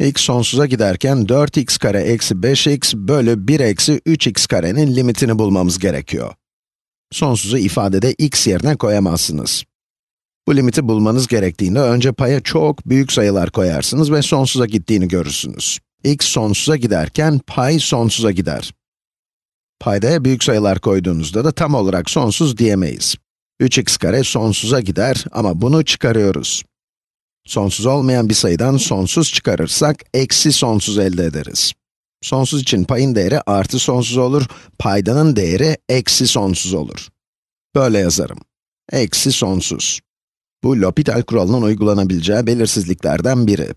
x sonsuza giderken 4x kare eksi 5x bölü 1 eksi 3x karenin limitini bulmamız gerekiyor. Sonsuzu ifadede x yerine koyamazsınız. Bu limiti bulmanız gerektiğinde önce paya çok büyük sayılar koyarsınız ve sonsuza gittiğini görürsünüz. X sonsuza giderken pay sonsuza gider. Paydaya büyük sayılar koyduğunuzda da tam olarak sonsuz diyemeyiz. 3x kare sonsuza gider ama bunu çıkarıyoruz. Sonsuz olmayan bir sayıdan sonsuz çıkarırsak eksi sonsuz elde ederiz. Sonsuz için payın değeri artı sonsuz olur, paydanın değeri eksi sonsuz olur. Böyle yazarım. Eksi sonsuz. Bu L'Hôpital kuralının uygulanabileceği belirsizliklerden biri.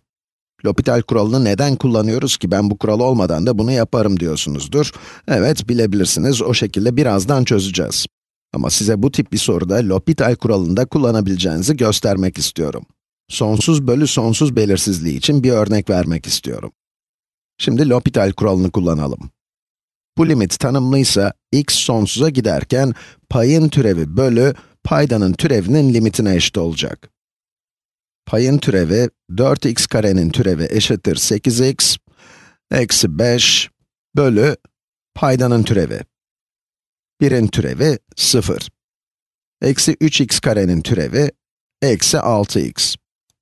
L'Hôpital kuralını neden kullanıyoruz ki? Ben bu kural olmadan da bunu yaparım diyorsunuzdur. Evet, bilebilirsiniz. O şekilde birazdan çözeceğiz. Ama size bu tip bir soruda L'Hôpital kuralını da kullanabileceğinizi göstermek istiyorum. Sonsuz bölü sonsuz belirsizliği için bir örnek vermek istiyorum. Şimdi L'Hôpital kuralını kullanalım. Bu limit tanımlıysa, x sonsuza giderken payın türevi bölü paydanın türevinin limitine eşit olacak. Payın türevi, 4x karenin türevi eşittir 8x, eksi 5 bölü paydanın türevi. 1'in türevi 0. Eksi 3x karenin türevi, eksi 6x.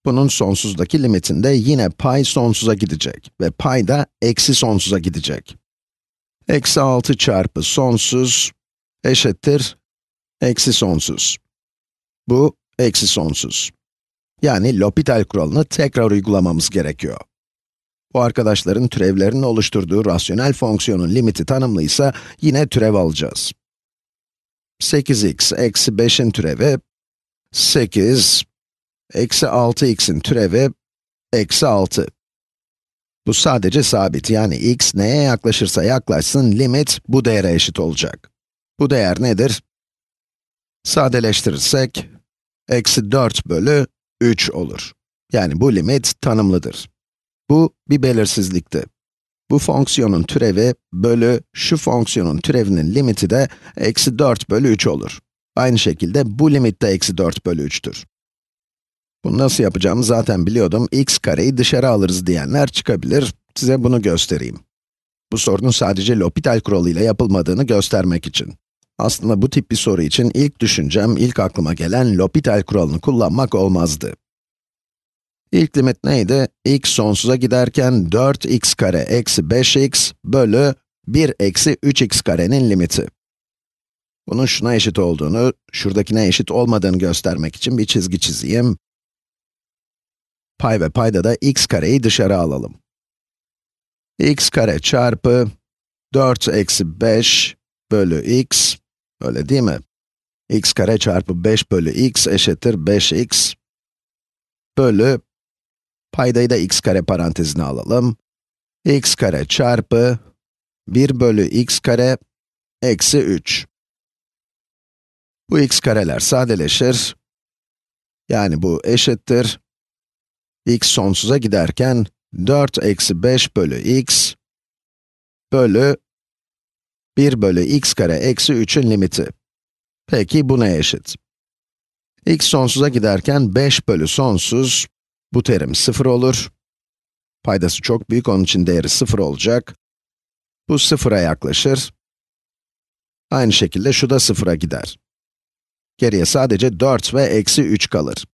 Bunun sonsuzdaki limitinde yine pay sonsuza gidecek ve pay da eksi sonsuza gidecek. Eksi 6 çarpı sonsuz eşittir eksi sonsuz. Bu eksi sonsuz. Yani L'Hôpital kuralını tekrar uygulamamız gerekiyor. Bu arkadaşların türevlerini oluşturduğu rasyonel fonksiyonun limiti tanımlıysa yine türev alacağız. 8x eksi 5'in türevi 8, eksi 6x'in türevi eksi 6. Bu sadece sabit, yani x neye yaklaşırsa yaklaşsın limit bu değere eşit olacak. Bu değer nedir? Sadeleştirirsek eksi 4 bölü 3 olur. Yani bu limit tanımlıdır. Bu bir belirsizlikti. Bu fonksiyonun türevi bölü şu fonksiyonun türevinin limiti de eksi 4 bölü 3 olur. Aynı şekilde bu limit de eksi 4 bölü 3'tür. Bunu nasıl yapacağımı zaten biliyordum. X kareyi dışarı alırız diyenler çıkabilir. Size bunu göstereyim. Bu sorunun sadece L'Hôpital kuralı ile yapılmadığını göstermek için. Aslında bu tip bir soru için ilk düşüncem, ilk aklıma gelen L'Hôpital kuralını kullanmak olmazdı. İlk limit neydi? X sonsuza giderken 4x kare eksi 5x bölü 1 eksi 3x karenin limiti. Bunun şuna eşit olduğunu, şuradakine eşit olmadığını göstermek için bir çizgi çizeyim. Pay ve payda da x kareyi dışarı alalım. X kare çarpı 4 eksi 5 bölü x, öyle değil mi? X kare çarpı 5 bölü x eşittir 5x bölü, paydayı da x kare parantezine alalım. X kare çarpı 1 bölü x kare eksi 3. Bu x kareler sadeleşir. Yani bu eşittir x sonsuza giderken 4 eksi 5 bölü x bölü 1 bölü x kare eksi 3'ün limiti. Peki bu neye eşit? X sonsuza giderken 5 bölü sonsuz, bu terim 0 olur. Paydası çok büyük, onun için değeri 0 olacak. Bu 0'a yaklaşır. Aynı şekilde şu da 0'a gider. Geriye sadece 4 ve eksi 3 kalır.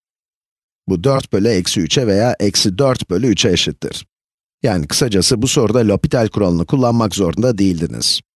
Bu 4 bölü eksi 3'e veya eksi 4 bölü 3'e eşittir. Yani kısacası bu soruda L'Hôpital kuralını kullanmak zorunda değildiniz.